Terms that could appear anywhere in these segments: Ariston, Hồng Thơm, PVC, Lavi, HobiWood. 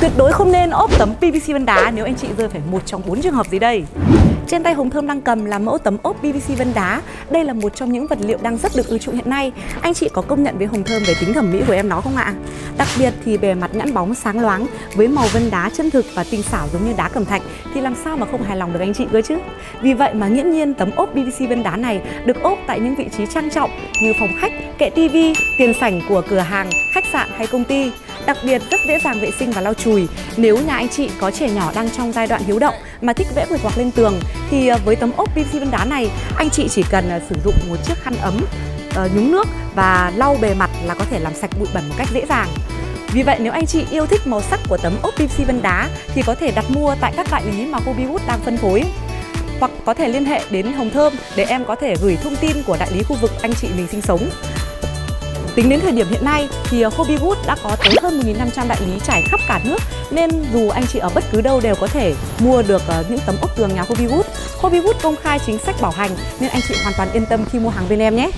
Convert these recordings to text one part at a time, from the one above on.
Tuyệt đối không nên ốp tấm PVC vân đá nếu anh chị rơi phải một trong 4 trường hợp dưới đây. Trên tay Hồng Thơm đang cầm là mẫu tấm ốp PVC vân đá. Đây là một trong những vật liệu đang rất được ưa chuộng hiện nay. Anh chị có công nhận với Hồng Thơm về tính thẩm mỹ của em nó không ạ? Đặc biệt thì bề mặt nhẵn bóng sáng loáng với màu vân đá chân thực và tinh xảo giống như đá cẩm thạch thì làm sao mà không hài lòng được anh chị cơ chứ. Vì vậy mà nghiễm nhiên tấm ốp PVC vân đá này được ốp tại những vị trí trang trọng như phòng khách, kệ tivi, tiền sảnh của cửa hàng, khách sạn hay công ty. Đặc biệt rất dễ dàng vệ sinh và lau chùi. Nếu nhà anh chị có trẻ nhỏ đang trong giai đoạn hiếu động mà thích vẽ quệt quạc lên tường thì với tấm ốp PVC vân đá này, anh chị chỉ cần sử dụng một chiếc khăn ấm nhúng nước và lau bề mặt là có thể làm sạch bụi bẩn một cách dễ dàng. Vì vậy nếu anh chị yêu thích màu sắc của tấm ốp PVC vân đá thì có thể đặt mua tại các đại lý mà HobiWood đang phân phối, hoặc có thể liên hệ đến Hồng Thơm để em có thể gửi thông tin của đại lý khu vực anh chị mình sinh sống. Tính đến thời điểm hiện nay thì HobiWood đã có tới hơn 1.500 đại lý trải khắp cả nước, nên dù anh chị ở bất cứ đâu đều có thể mua được những tấm ốp tường nhà HobiWood. HobiWood công khai chính sách bảo hành nên anh chị hoàn toàn yên tâm khi mua hàng bên em nhé.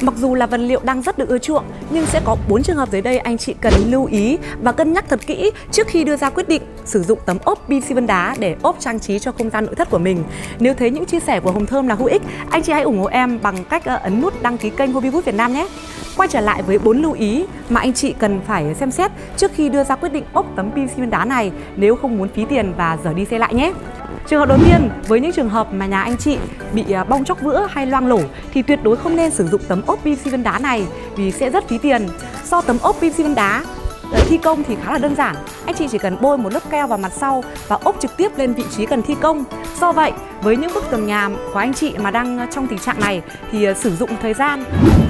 Mặc dù là vật liệu đang rất được ưa chuộng nhưng sẽ có 4 trường hợp dưới đây anh chị cần lưu ý và cân nhắc thật kỹ trước khi đưa ra quyết định sử dụng tấm ốp PVC vân đá để ốp trang trí cho không gian nội thất của mình. Nếu thấy những chia sẻ của Hồng Thơm là hữu ích, anh chị hãy ủng hộ em bằng cách ấn nút đăng ký kênh HobiWood Việt Nam nhé. Quay trở lại với 4 lưu ý mà anh chị cần phải xem xét trước khi đưa ra quyết định ốp tấm PVC vân đá này nếu không muốn phí tiền và dở đi xe lại nhé. Trường hợp đầu tiên, với những trường hợp mà nhà anh chị bị bong tróc vữa hay loang lổ thì tuyệt đối không nên sử dụng tấm ốp PVC vân đá này vì sẽ rất phí tiền. Do tấm ốp PVC vân đá thi công thì khá là đơn giản, anh chị chỉ cần bôi một lớp keo vào mặt sau và ốp trực tiếp lên vị trí cần thi công. Do vậy, với những bức tường nhà của anh chị mà đang trong tình trạng này thì sử dụng thời gian,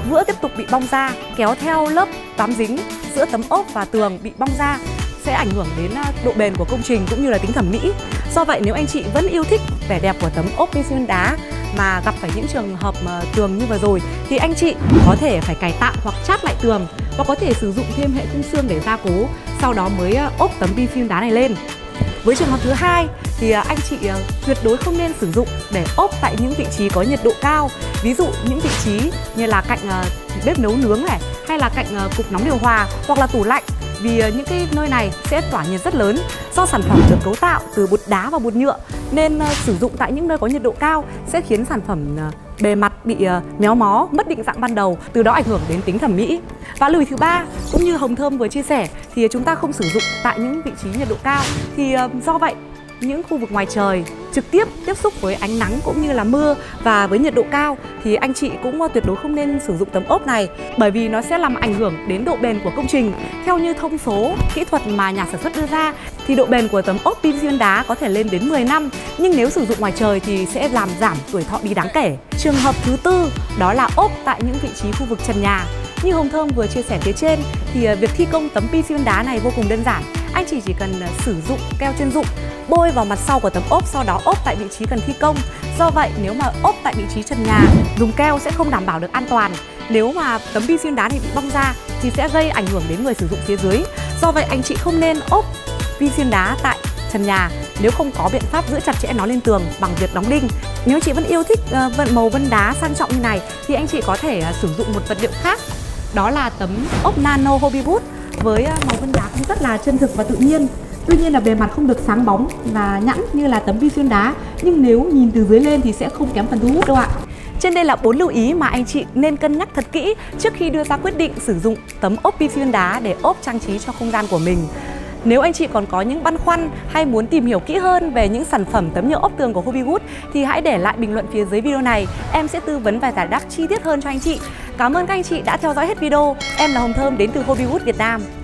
vữa tiếp tục bị bong ra, kéo theo lớp bám dính giữa tấm ốp và tường bị bong ra sẽ ảnh hưởng đến độ bền của công trình cũng như là tính thẩm mỹ. Do vậy, nếu anh chị vẫn yêu thích vẻ đẹp của tấm ốp PVC vân đá mà gặp phải những trường hợp tường như vừa rồi thì anh chị có thể phải cải tạo hoặc chát lại tường và có thể sử dụng thêm hệ khung xương để gia cố, sau đó mới ốp tấm PVC vân đá này lên. Với trường hợp thứ hai thì anh chị tuyệt đối không nên sử dụng để ốp tại những vị trí có nhiệt độ cao, ví dụ những vị trí như là cạnh bếp nấu nướng này, hay là cạnh cục nóng điều hòa hoặc là tủ lạnh, vì những cái nơi này sẽ tỏa nhiệt rất lớn. Do sản phẩm được cấu tạo từ bột đá và bột nhựa nên sử dụng tại những nơi có nhiệt độ cao sẽ khiến sản phẩm bề mặt bị méo mó, mất định dạng ban đầu, từ đó ảnh hưởng đến tính thẩm mỹ. Và lưu ý thứ ba, cũng như Hồng Thơm vừa chia sẻ thì chúng ta không sử dụng tại những vị trí nhiệt độ cao, thì do vậy những khu vực ngoài trời trực tiếp tiếp xúc với ánh nắng cũng như là mưa và với nhiệt độ cao thì anh chị cũng tuyệt đối không nên sử dụng tấm ốp này, bởi vì nó sẽ làm ảnh hưởng đến độ bền của công trình. Theo như thông số kỹ thuật mà nhà sản xuất đưa ra thì độ bền của tấm ốp PVC vân đá có thể lên đến 10 năm, nhưng nếu sử dụng ngoài trời thì sẽ làm giảm tuổi thọ đi đáng kể. Trường hợp thứ tư đó là ốp tại những vị trí khu vực trần nhà. Như Hồng Thơm vừa chia sẻ phía trên thì việc thi công tấm PVC vân đá này vô cùng đơn giản. Anh chị chỉ cần sử dụng keo chuyên dụng, bôi vào mặt sau của tấm ốp, sau đó ốp tại vị trí cần thi công. Do vậy, nếu mà ốp tại vị trí trần nhà, dùng keo sẽ không đảm bảo được an toàn. Nếu mà tấm PVC vân đá này bị bong ra thì sẽ gây ảnh hưởng đến người sử dụng phía dưới. Do vậy, anh chị không nên ốp PVC vân đá tại trần nhà nếu không có biện pháp giữ chặt chẽ nó lên tường bằng việc đóng đinh. Nếu chị vẫn yêu thích màu vân đá sang trọng như này thì anh chị có thể sử dụng một vật liệu khác, đó là tấm ốp nano HobiWood với màu vân đá cũng rất là chân thực và tự nhiên. Tuy nhiên là bề mặt không được sáng bóng và nhẵn như là tấm PVC vân đá, nhưng nếu nhìn từ dưới lên thì sẽ không kém phần thu hút đâu ạ. Trên đây là 4 lưu ý mà anh chị nên cân nhắc thật kỹ trước khi đưa ra quyết định sử dụng tấm ốp PVC vân đá để ốp trang trí cho không gian của mình. Nếu anh chị còn có những băn khoăn hay muốn tìm hiểu kỹ hơn về những sản phẩm tấm nhựa ốp tường của HobiWood thì hãy để lại bình luận phía dưới video này, em sẽ tư vấn và giải đáp chi tiết hơn cho anh chị. Cảm ơn các anh chị đã theo dõi hết video. Em là Hồng Thơm đến từ HobiWood Việt Nam.